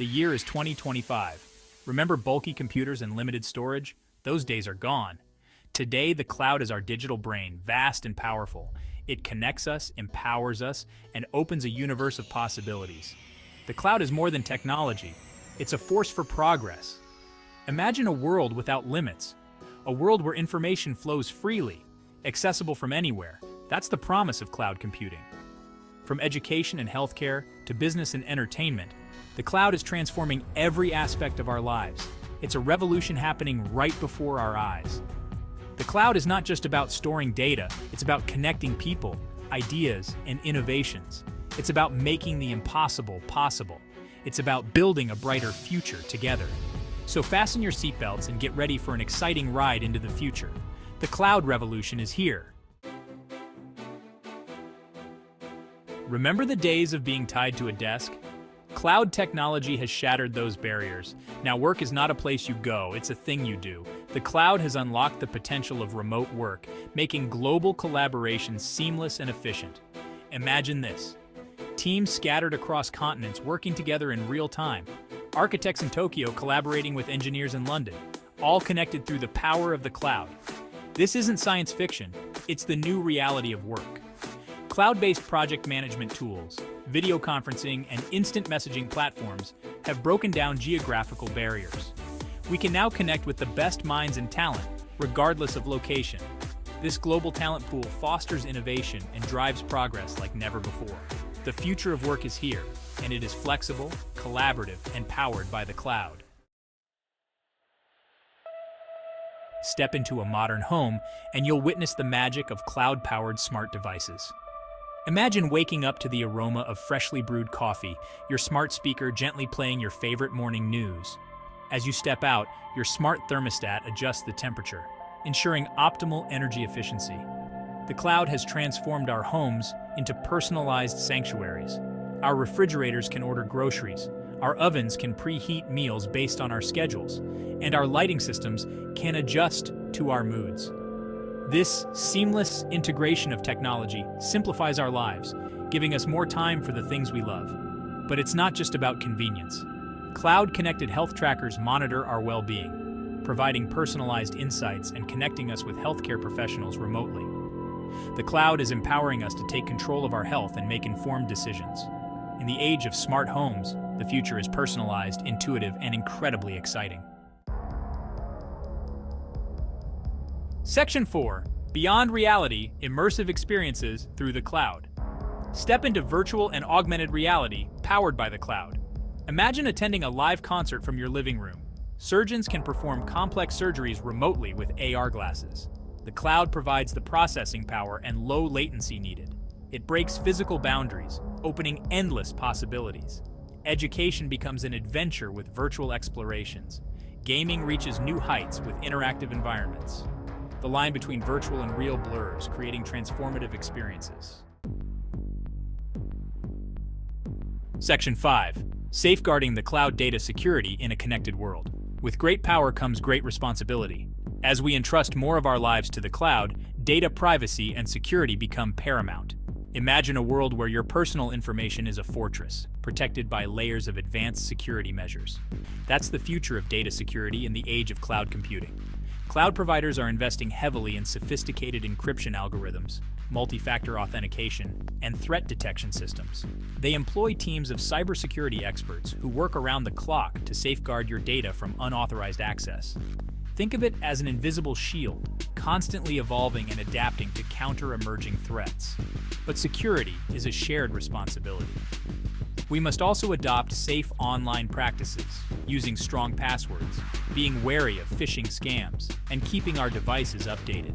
The year is 2025. Remember bulky computers and limited storage? Those days are gone. Today, the cloud is our digital brain, vast and powerful. It connects us, empowers us, and opens a universe of possibilities. The cloud is more than technology. It's a force for progress. Imagine a world without limits, a world where information flows freely, accessible from anywhere. That's the promise of cloud computing. From education and healthcare to business and entertainment, the cloud is transforming every aspect of our lives. It's a revolution happening right before our eyes. The cloud is not just about storing data, it's about connecting people, ideas, and innovations. It's about making the impossible possible. It's about building a brighter future together. So fasten your seatbelts and get ready for an exciting ride into the future. The cloud revolution is here. Remember the days of being tied to a desk? Cloud technology has shattered those barriers. Now work is not a place you go, it's a thing you do. The cloud has unlocked the potential of remote work, making global collaboration seamless and efficient. Imagine this. Teams scattered across continents working together in real time. Architects in Tokyo collaborating with engineers in London, all connected through the power of the cloud. This isn't science fiction, it's the new reality of work. Cloud-based project management tools, video conferencing, and instant messaging platforms have broken down geographical barriers. We can now connect with the best minds and talent, regardless of location. This global talent pool fosters innovation and drives progress like never before. The future of work is here, and it is flexible, collaborative, and powered by the cloud. Step into a modern home, and you'll witness the magic of cloud-powered smart devices. Imagine waking up to the aroma of freshly brewed coffee, your smart speaker gently playing your favorite morning news. As you step out, your smart thermostat adjusts the temperature, ensuring optimal energy efficiency. The cloud has transformed our homes into personalized sanctuaries. Our refrigerators can order groceries, our ovens can preheat meals based on our schedules, and our lighting systems can adjust to our moods. This seamless integration of technology simplifies our lives, giving us more time for the things we love. But it's not just about convenience. Cloud-connected health trackers monitor our well-being, providing personalized insights and connecting us with healthcare professionals remotely. The cloud is empowering us to take control of our health and make informed decisions. In the age of smart homes, the future is personalized, intuitive, and incredibly exciting. Section 4: Beyond Reality, Immersive Experiences Through the Cloud. Step into virtual and augmented reality powered by the cloud. Imagine attending a live concert from your living room. Surgeons can perform complex surgeries remotely with AR glasses. The cloud provides the processing power and low latency needed. It breaks physical boundaries, opening endless possibilities. Education becomes an adventure with virtual explorations. Gaming reaches new heights with interactive environments. The line between virtual and real blurs, creating transformative experiences. Section 5: Safeguarding the cloud data security in a connected world. With great power comes great responsibility. As we entrust more of our lives to the cloud, data privacy and security become paramount. Imagine a world where your personal information is a fortress, protected by layers of advanced security measures. That's the future of data security in the age of cloud computing. Cloud providers are investing heavily in sophisticated encryption algorithms, multi-factor authentication, and threat detection systems. They employ teams of cybersecurity experts who work around the clock to safeguard your data from unauthorized access. Think of it as an invisible shield, constantly evolving and adapting to counter emerging threats. But security is a shared responsibility. We must also adopt safe online practices, using strong passwords, being wary of phishing scams, and keeping our devices updated.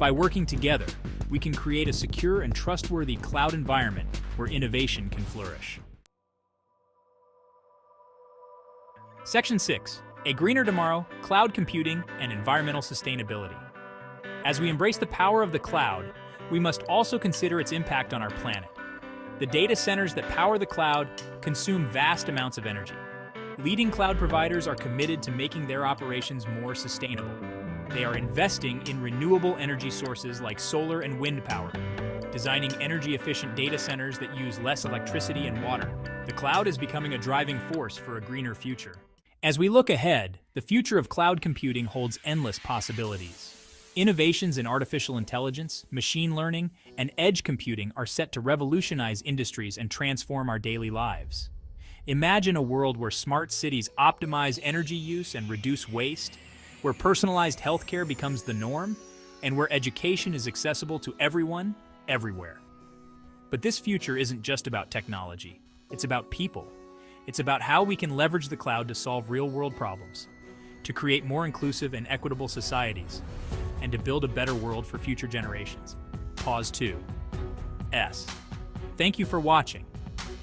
By working together, we can create a secure and trustworthy cloud environment where innovation can flourish. Section 6. A greener tomorrow, cloud computing, and environmental sustainability. As we embrace the power of the cloud, we must also consider its impact on our planet. The data centers that power the cloud consume vast amounts of energy. Leading cloud providers are committed to making their operations more sustainable. They are investing in renewable energy sources like solar and wind power, designing energy-efficient data centers that use less electricity and water. The cloud is becoming a driving force for a greener future. As we look ahead, the future of cloud computing holds endless possibilities. Innovations in artificial intelligence, machine learning, and edge computing are set to revolutionize industries and transform our daily lives. Imagine a world where smart cities optimize energy use and reduce waste, where personalized healthcare becomes the norm, and where education is accessible to everyone, everywhere. But this future isn't just about technology. It's about people. It's about how we can leverage the cloud to solve real-world problems, to create more inclusive and equitable societies, and to build a better world for future generations. Pause 2S. Thank you for watching.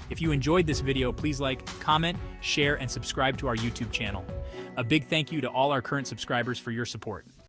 If you enjoyed this video, please like, comment, share, and subscribe to our YouTube channel. A big thank you to all our current subscribers for your support.